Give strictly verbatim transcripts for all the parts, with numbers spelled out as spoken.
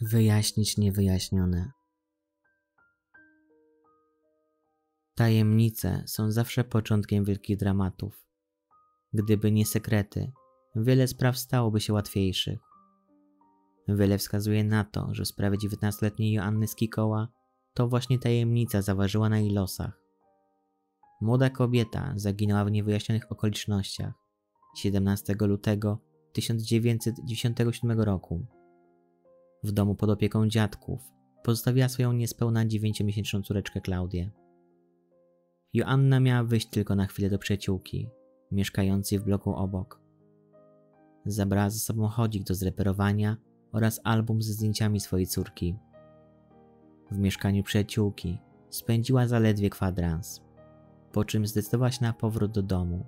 wyjaśnić niewyjaśnione. Tajemnice są zawsze początkiem wielkich dramatów. Gdyby nie sekrety, wiele spraw stałoby się łatwiejszych. Wiele wskazuje na to, że w sprawie dziewiętnastoletniej Joanny z Kikoła to właśnie tajemnica zaważyła na jej losach. Młoda kobieta zaginęła w niewyjaśnionych okolicznościach siedemnastego lutego tysiąc dziewięćset dziewięćdziesiątego siódmego roku. W domu pod opieką dziadków pozostawiła swoją niespełna dziewięciomiesięczną córeczkę Klaudię. Joanna miała wyjść tylko na chwilę do przyjaciółki, mieszkającej w bloku obok. Zabrała ze sobą chodzik do zreperowania oraz album ze zdjęciami swojej córki. W mieszkaniu przyjaciółki spędziła zaledwie kwadrans, po czym zdecydowała się na powrót do domu.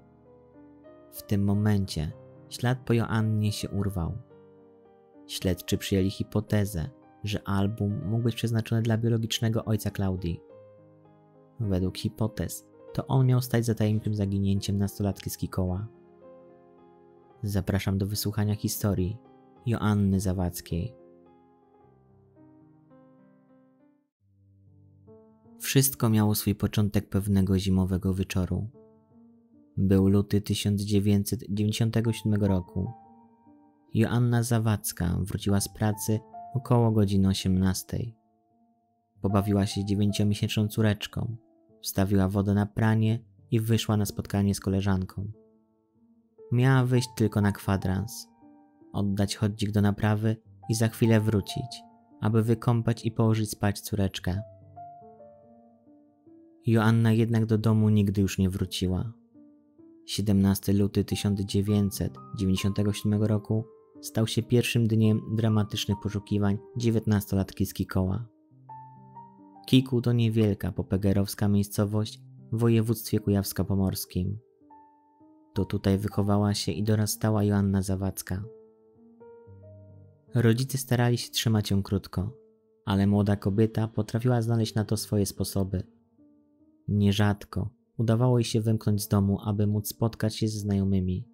W tym momencie ślad po Joannie się urwał. Śledczy przyjęli hipotezę, że album mógł być przeznaczony dla biologicznego ojca Klaudii. Według hipotez to on miał stać za tajemniczym zaginięciem nastolatki z Kikoła. Zapraszam do wysłuchania historii Joanny Zawadzkiej. Wszystko miało swój początek pewnego zimowego wieczoru. Był luty tysiąc dziewięćset dziewięćdziesiątego siódmego roku. Joanna Zawadzka wróciła z pracy około godziny osiemnastej. Pobawiła się dziewięciomiesięczną córeczką, wstawiła wodę na pranie i wyszła na spotkanie z koleżanką. Miała wyjść tylko na kwadrans, oddać chodzik do naprawy i za chwilę wrócić, aby wykąpać i położyć spać córeczkę. Joanna jednak do domu nigdy już nie wróciła. siedemnastego lutego tysiąc dziewięćset dziewięćdziesiątego siódmego roku stał się pierwszym dniem dramatycznych poszukiwań dziewiętnastolatki z Kikoła. Kikół to niewielka popegerowska miejscowość w województwie kujawsko-pomorskim. To tutaj wychowała się i dorastała Joanna Zawadzka. Rodzice starali się trzymać ją krótko, ale młoda kobieta potrafiła znaleźć na to swoje sposoby. Nierzadko udawało jej się wymknąć z domu, aby móc spotkać się ze znajomymi.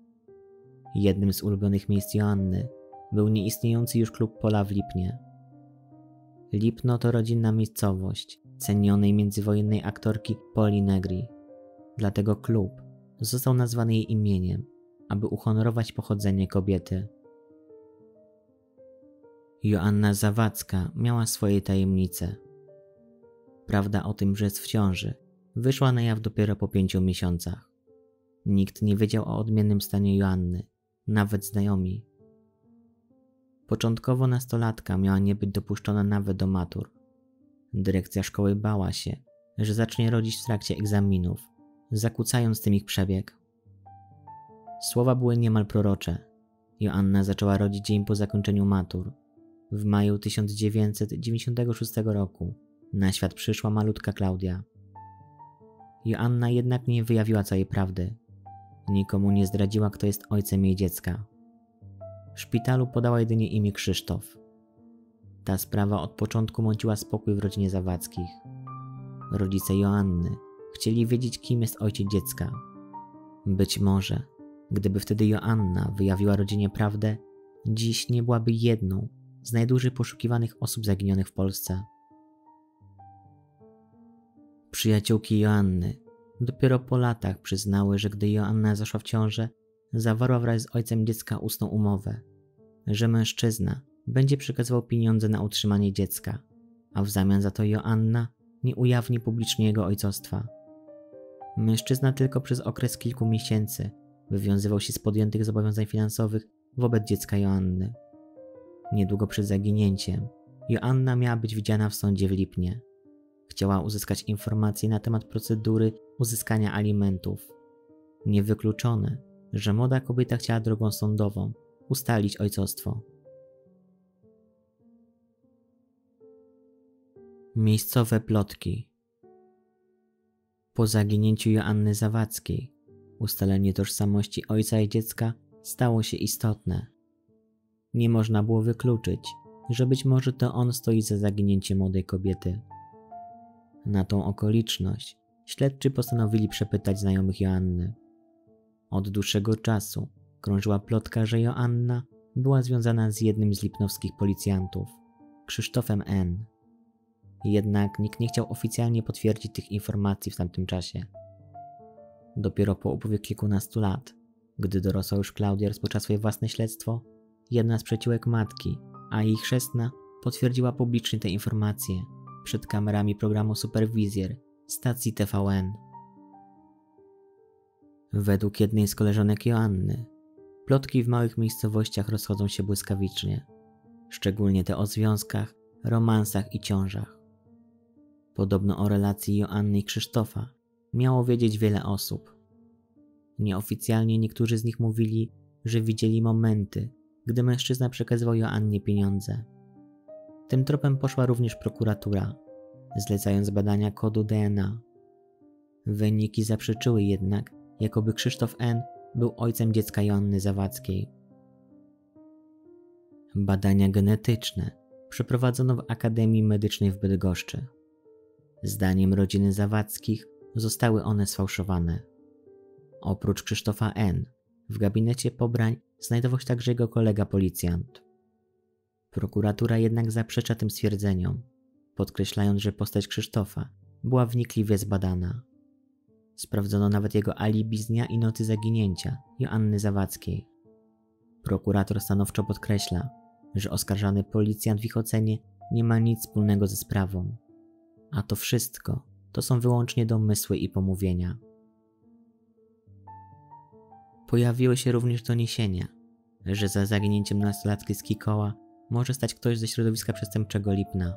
Jednym z ulubionych miejsc Joanny był nieistniejący już klub Pola w Lipnie. Lipno to rodzinna miejscowość cenionej międzywojennej aktorki Poli Negri. Dlatego klub został nazwany jej imieniem, aby uhonorować pochodzenie kobiety. Joanna Zawadzka miała swoje tajemnice. Prawda o tym, że jest w ciąży, wyszła na jaw dopiero po pięciu miesiącach. Nikt nie wiedział o odmiennym stanie Joanny, nawet znajomi. Początkowo nastolatka miała nie być dopuszczona nawet do matur. Dyrekcja szkoły bała się, że zacznie rodzić w trakcie egzaminów, zakłócając tym ich przebieg. Słowa były niemal prorocze. Joanna zaczęła rodzić dzień po zakończeniu matur. W maju tysiąc dziewięćset dziewięćdziesiątego szóstego roku na świat przyszła malutka Klaudia. Joanna jednak nie wyjawiła całej prawdy. Nikomu nie zdradziła, kto jest ojcem jej dziecka. W szpitalu podała jedynie imię Krzysztof. Ta sprawa od początku mąciła spokój w rodzinie Zawadzkich. Rodzice Joanny chcieli wiedzieć, kim jest ojciec dziecka. Być może, gdyby wtedy Joanna wyjawiła rodzinie prawdę, dziś nie byłaby jedną z najdłużej poszukiwanych osób zaginionych w Polsce. Przyjaciółki Joanny dopiero po latach przyznały, że gdy Joanna zaszła w ciążę, zawarła wraz z ojcem dziecka ustną umowę, że mężczyzna będzie przekazywał pieniądze na utrzymanie dziecka, a w zamian za to Joanna nie ujawni publicznie jego ojcostwa. Mężczyzna tylko przez okres kilku miesięcy wywiązywał się z podjętych zobowiązań finansowych wobec dziecka Joanny. Niedługo przed zaginięciem Joanna miała być widziana w sądzie w Lipnie. Chciała uzyskać informacje na temat procedury uzyskania alimentów. Niewykluczone, że młoda kobieta chciała drogą sądową ustalić ojcostwo. Miejscowe plotki. Po zaginięciu Joanny Zawadzkiej ustalenie tożsamości ojca i dziecka stało się istotne. Nie można było wykluczyć, że być może to on stoi za zaginięciem młodej kobiety. Na tą okoliczność śledczy postanowili przepytać znajomych Joanny. Od dłuższego czasu krążyła plotka, że Joanna była związana z jednym z lipnowskich policjantów, Krzysztofem N. Jednak nikt nie chciał oficjalnie potwierdzić tych informacji w tamtym czasie. Dopiero po upływie kilkunastu lat, gdy dorosła już Klaudia rozpoczęła swoje własne śledztwo, jedna z przyjaciółek matki, a jej chrzestna, potwierdziła publicznie te informacje przed kamerami programu Superwizjer stacji T V N. Według jednej z koleżanek Joanny, plotki w małych miejscowościach rozchodzą się błyskawicznie, szczególnie te o związkach, romansach i ciążach. Podobno o relacji Joanny i Krzysztofa miało wiedzieć wiele osób. Nieoficjalnie niektórzy z nich mówili, że widzieli momenty, gdy mężczyzna przekazywał Joannie pieniądze. Tym tropem poszła również prokuratura, zlecając badania kodu D N A. Wyniki zaprzeczyły jednak, jakoby Krzysztof N. był ojcem dziecka Joanny Zawadzkiej. Badania genetyczne przeprowadzono w Akademii Medycznej w Bydgoszczy. Zdaniem rodziny Zawadzkich zostały one sfałszowane. Oprócz Krzysztofa N. w gabinecie pobrań znajdował się także jego kolega policjant. Prokuratura jednak zaprzecza tym stwierdzeniom, podkreślając, że postać Krzysztofa była wnikliwie zbadana. Sprawdzono nawet jego alibi z dnia i nocy zaginięcia Joanny Zawadzkiej. Prokurator stanowczo podkreśla, że oskarżany policjant w ich ocenie nie ma nic wspólnego ze sprawą, a to wszystko to są wyłącznie domysły i pomówienia. Pojawiły się również doniesienia, że za zaginięciem nastolatki z Kikoła może stać ktoś ze środowiska przestępczego Lipna.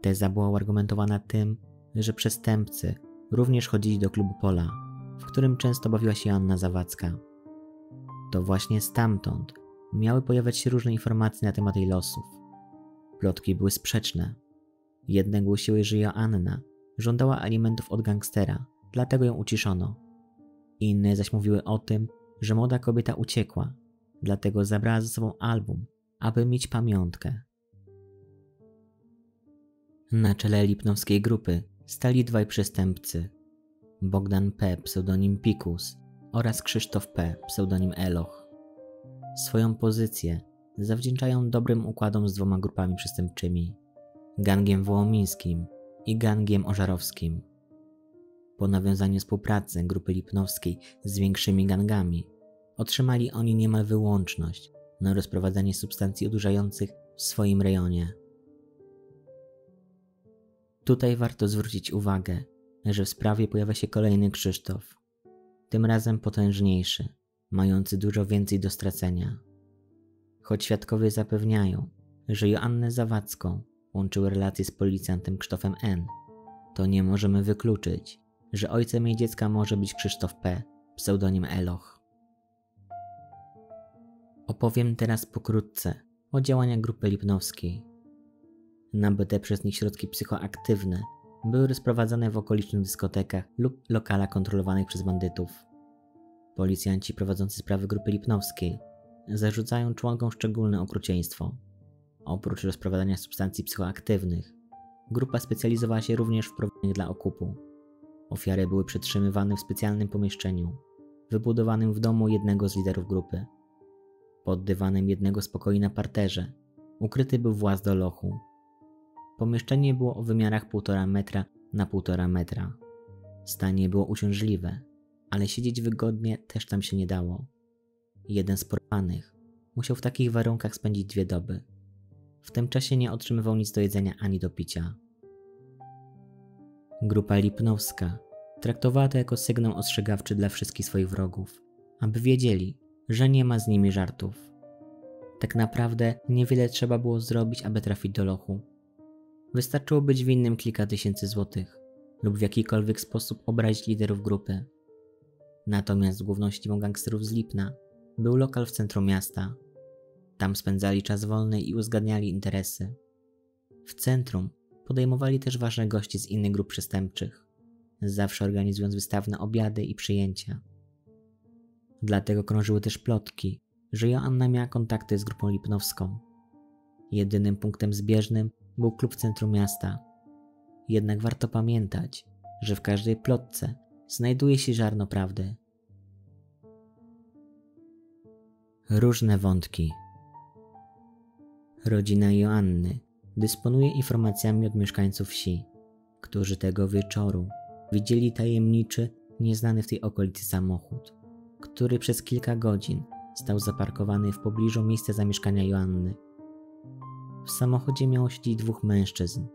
Teza była uargumentowana tym, że przestępcy również chodzili do klubu Pola, w którym często bawiła się Joanna Zawadzka. To właśnie stamtąd miały pojawiać się różne informacje na temat jej losów. Plotki były sprzeczne. Jedne głosiły, że Joanna żądała alimentów od gangstera, dlatego ją uciszono. Inne zaś mówiły o tym, że młoda kobieta uciekła, dlatego zabrała ze sobą album, aby mieć pamiątkę. Na czele lipnowskiej grupy stali dwaj przestępcy, Bogdan P. pseudonim Pikus oraz Krzysztof P. pseudonim Eloch. Swoją pozycję zawdzięczają dobrym układom z dwoma grupami przestępczymi, gangiem wołomińskim i gangiem ożarowskim. Po nawiązaniu współpracy grupy lipnowskiej z większymi gangami otrzymali oni niemal wyłączność na rozprowadzanie substancji odurzających w swoim rejonie. Tutaj warto zwrócić uwagę, że w sprawie pojawia się kolejny Krzysztof, tym razem potężniejszy, mający dużo więcej do stracenia. Choć świadkowie zapewniają, że Joannę Zawadzką łączyły relacje z policjantem Krzysztofem N., to nie możemy wykluczyć, że ojcem jej dziecka może być Krzysztof P., pseudonim Eloch. Opowiem teraz pokrótce o działaniach grupy lipnowskiej. Nabyte przez nich środki psychoaktywne były rozprowadzane w okolicznych dyskotekach lub lokalach kontrolowanych przez bandytów. Policjanci prowadzący sprawy grupy lipnowskiej zarzucają członkom szczególne okrucieństwo. Oprócz rozprowadzania substancji psychoaktywnych, grupa specjalizowała się również w prowadzeniu dla okupu. Ofiary były przetrzymywane w specjalnym pomieszczeniu, wybudowanym w domu jednego z liderów grupy. Pod dywanem jednego z pokoi na parterze ukryty był właz do lochu. Pomieszczenie było o wymiarach półtora metra na półtora metra. Stanie było uciążliwe, ale siedzieć wygodnie też tam się nie dało. Jeden z porwanych musiał w takich warunkach spędzić dwie doby. W tym czasie nie otrzymywał nic do jedzenia ani do picia. Grupa lipnowska traktowała to jako sygnał ostrzegawczy dla wszystkich swoich wrogów, aby wiedzieli, że nie ma z nimi żartów. Tak naprawdę niewiele trzeba było zrobić, aby trafić do lochu. Wystarczyło być winnym kilka tysięcy złotych lub w jakikolwiek sposób obrazić liderów grupy. Natomiast główną siedzibą gangsterów z Lipna był lokal w centrum miasta. Tam spędzali czas wolny i uzgadniali interesy. W centrum podejmowali też ważne gości z innych grup przestępczych, zawsze organizując wystawne obiady i przyjęcia. Dlatego krążyły też plotki, że Joanna miała kontakty z grupą lipnowską. Jedynym punktem zbieżnym był klub w centrum miasta. Jednak warto pamiętać, że w każdej plotce znajduje się ziarno prawdy. Różne wątki. Rodzina Joanny dysponuje informacjami od mieszkańców wsi, którzy tego wieczoru widzieli tajemniczy, nieznany w tej okolicy samochód, który przez kilka godzin stał zaparkowany w pobliżu miejsca zamieszkania Joanny. W samochodzie miało siedzieć dwóch mężczyzn,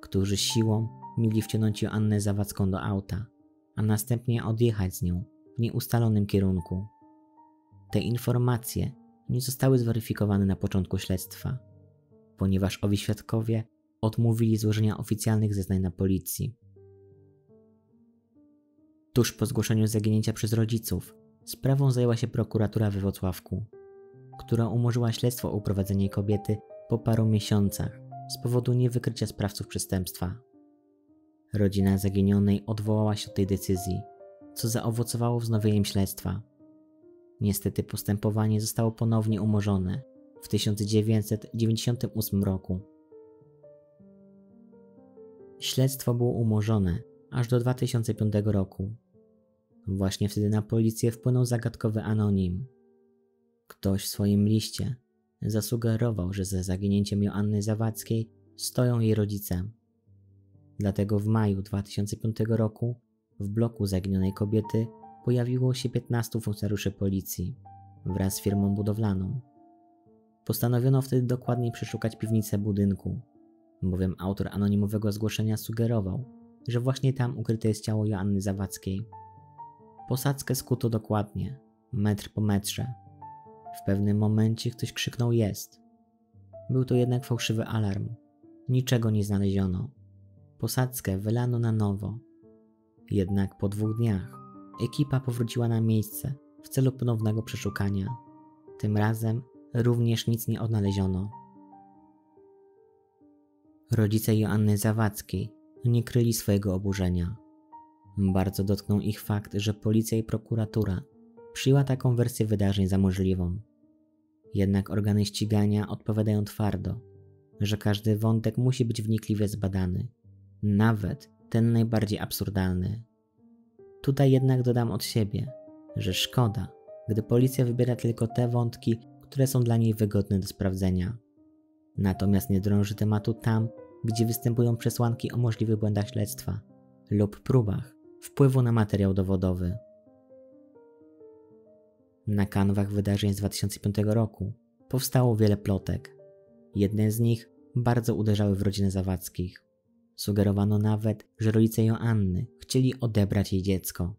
którzy siłą mieli wciągnąć Joannę Zawadzką do auta, a następnie odjechać z nią w nieustalonym kierunku. Te informacje nie zostały zweryfikowane na początku śledztwa, ponieważ owi świadkowie odmówili złożenia oficjalnych zeznań na policji. Tuż po zgłoszeniu zaginięcia przez rodziców sprawą zajęła się prokuratura we Włocławku, która umorzyła śledztwo o uprowadzeniu kobiety po paru miesiącach z powodu niewykrycia sprawców przestępstwa. Rodzina zaginionej odwołała się od tej decyzji, co zaowocowało wznowieniem śledztwa. Niestety postępowanie zostało ponownie umorzone w tysiąc dziewięćset dziewięćdziesiątym ósmym roku. Śledztwo było umorzone aż do dwa tysiące piątego roku. Właśnie wtedy na policję wpłynął zagadkowy anonim. Ktoś w swoim liście zasugerował, że za zaginięciem Joanny Zawadzkiej stoją jej rodzice. Dlatego w maju dwa tysiące piątego roku w bloku zaginionej kobiety pojawiło się piętnastu funkcjonariuszy policji wraz z firmą budowlaną. Postanowiono wtedy dokładniej przeszukać piwnicę budynku, bowiem autor anonimowego zgłoszenia sugerował, że właśnie tam ukryte jest ciało Joanny Zawadzkiej. Posadzkę skuto dokładnie, metr po metrze. W pewnym momencie ktoś krzyknął „jest”. Był to jednak fałszywy alarm. Niczego nie znaleziono. Posadzkę wylano na nowo. Jednak po dwóch dniach ekipa powróciła na miejsce w celu ponownego przeszukania. Tym razem również nic nie odnaleziono. Rodzice Joanny Zawadzkiej nie kryli swojego oburzenia. Bardzo dotknął ich fakt, że policja i prokuratura przyjęła taką wersję wydarzeń za możliwą. Jednak organy ścigania odpowiadają twardo, że każdy wątek musi być wnikliwie zbadany, nawet ten najbardziej absurdalny. Tutaj jednak dodam od siebie, że szkoda, gdy policja wybiera tylko te wątki, które są dla niej wygodne do sprawdzenia. Natomiast nie drąży tematu tam, gdzie występują przesłanki o możliwych błędach śledztwa lub próbach wpływu na materiał dowodowy. Na kanwach wydarzeń z dwa tysiące piątego roku powstało wiele plotek. Jedne z nich bardzo uderzały w rodzinę Zawadzkich. Sugerowano nawet, że rodzice Joanny chcieli odebrać jej dziecko.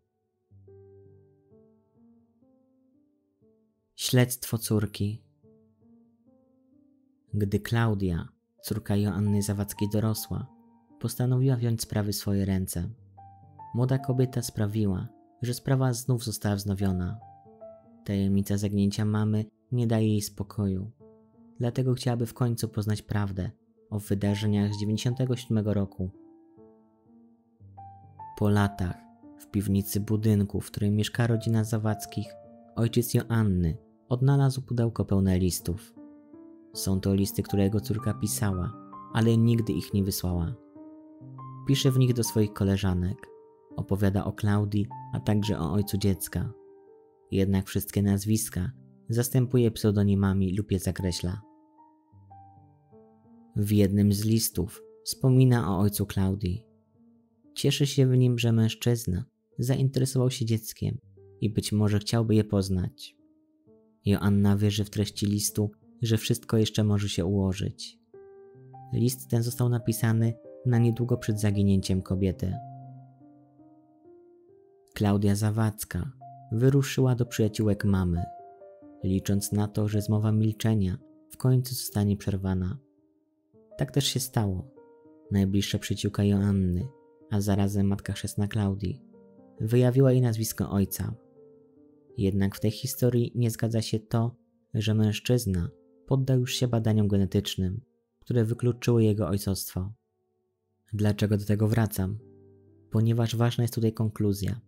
Śledztwo córki. Gdy Klaudia, córka Joanny Zawadzkiej, dorosła, postanowiła wziąć sprawy w swoje ręce. Młoda kobieta sprawiła, że sprawa znów została wznowiona. Tajemnica zaginięcia mamy nie daje jej spokoju. Dlatego chciałaby w końcu poznać prawdę o wydarzeniach z dziewięćdziesiątego siódmego roku. Po latach w piwnicy budynku, w którym mieszka rodzina Zawadzkich, ojciec Joanny odnalazł pudełko pełne listów. Są to listy, które jego córka pisała, ale nigdy ich nie wysłała. Pisze w nich do swoich koleżanek, opowiada o Klaudii, a także o ojcu dziecka. Jednak wszystkie nazwiska zastępuje pseudonimami lub je zakreśla. W jednym z listów wspomina o ojcu Klaudii. Cieszy się w nim, że mężczyzna zainteresował się dzieckiem i być może chciałby je poznać. Joanna wierzy w treści listu, że wszystko jeszcze może się ułożyć. List ten został napisany na niedługo przed zaginięciem kobiety. Klaudia Zawadzka wyruszyła do przyjaciółek mamy, licząc na to, że zmowa milczenia w końcu zostanie przerwana. Tak też się stało. Najbliższa przyjaciółka Joanny, a zarazem matka chrzestna Klaudii, wyjawiła jej nazwisko ojca. Jednak w tej historii nie zgadza się to, że mężczyzna poddał już się badaniom genetycznym, które wykluczyły jego ojcostwo. Dlaczego do tego wracam? Ponieważ ważna jest tutaj konkluzja.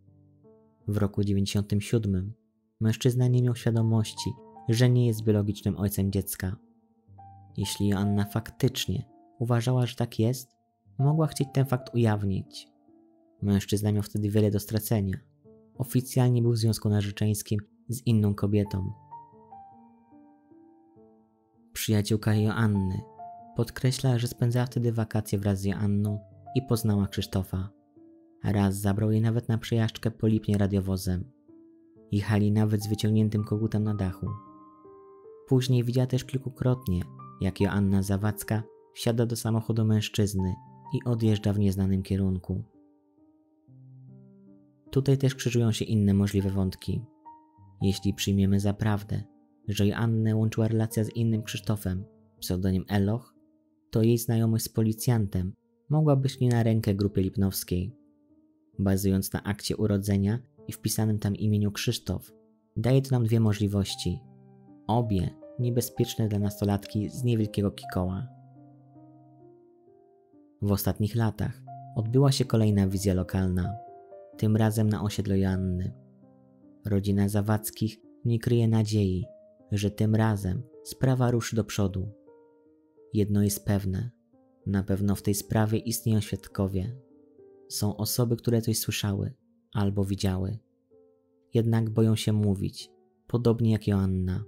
W roku dziewięćdziesiątym siódmym mężczyzna nie miał świadomości, że nie jest biologicznym ojcem dziecka. Jeśli Joanna faktycznie uważała, że tak jest, mogła chcieć ten fakt ujawnić. Mężczyzna miał wtedy wiele do stracenia. Oficjalnie był w związku narzeczeńskim z inną kobietą. Przyjaciółka Joanny Podkreśla, że spędzała wtedy wakacje wraz z Joanną i poznała Krzysztofa. Raz zabrał jej nawet na przejażdżkę po Lipnie radiowozem. Jechali nawet z wyciągniętym kogutem na dachu. Później widziała też kilkukrotnie, jak Joanna Zawadzka wsiada do samochodu mężczyzny i odjeżdża w nieznanym kierunku. Tutaj też krzyżują się inne możliwe wątki. Jeśli przyjmiemy za prawdę, że Joannę łączyła relacja z innym Krzysztofem, pseudonim Eloch, to jej znajomość z policjantem mogła być nie na rękę grupie lipnowskiej. Bazując na akcie urodzenia i wpisanym tam imieniu Krzysztof, daje to nam dwie możliwości. Obie niebezpieczne dla nastolatki z niewielkiego Kikoła. W ostatnich latach odbyła się kolejna wizja lokalna, tym razem na osiedlu Joanny. Rodzina Zawadzkich nie kryje nadziei, że tym razem sprawa ruszy do przodu. Jedno jest pewne, na pewno w tej sprawie istnieją świadkowie. Są osoby, które coś słyszały albo widziały. Jednak boją się mówić, podobnie jak Joanna.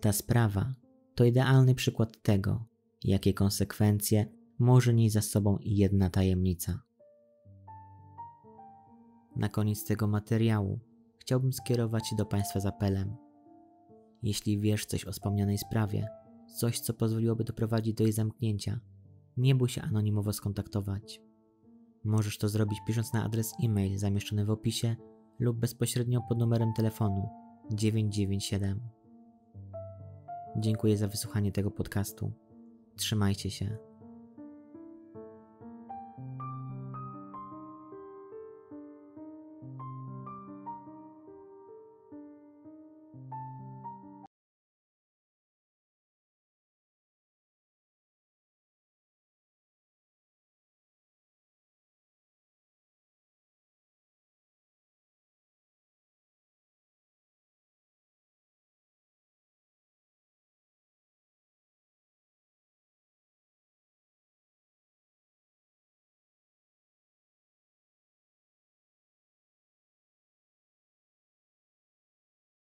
Ta sprawa to idealny przykład tego, jakie konsekwencje może nieść za sobą jedna tajemnica. Na koniec tego materiału chciałbym skierować się do Państwa z apelem. Jeśli wiesz coś o wspomnianej sprawie, coś co pozwoliłoby doprowadzić do jej zamknięcia, nie bój się anonimowo skontaktować. Możesz to zrobić pisząc na adres e-mail zamieszczony w opisie lub bezpośrednio pod numerem telefonu dziewięć dziewięć siedem. Dziękuję za wysłuchanie tego podcastu. Trzymajcie się.